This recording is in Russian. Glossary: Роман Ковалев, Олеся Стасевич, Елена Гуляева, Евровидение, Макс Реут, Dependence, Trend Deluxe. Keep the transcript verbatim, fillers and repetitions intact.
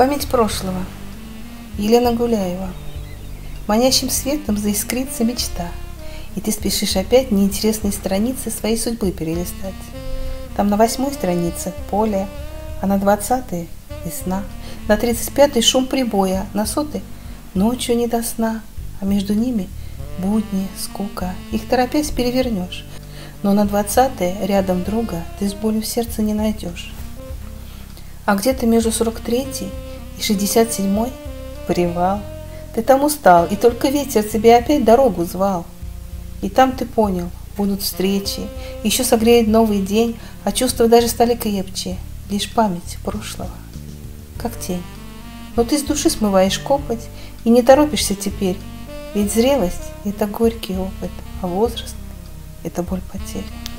Память прошлого. Елена Гуляева. Манящим светом заискрится мечта, и ты спешишь опять неинтересные страницы своей судьбы перелистать. Там на восьмой странице поле, а на двадцатой весна, на тридцать пятой шум прибоя, на сотой ночью не до сна, а между ними будни, скука, их торопясь перевернешь, но на двадцатой рядом друга ты с болью в сердце не найдешь. А где-то между сорок третьей и шестьдесят седьмой привал, ты там устал, и только ветер тебе опять дорогу звал. И там ты понял, будут встречи, еще согреет новый день, а чувства даже стали крепче, лишь память прошлого, как тень. Но ты с души смываешь копоть и не торопишься теперь, ведь зрелость – это горький опыт, а возраст – это боль потерь.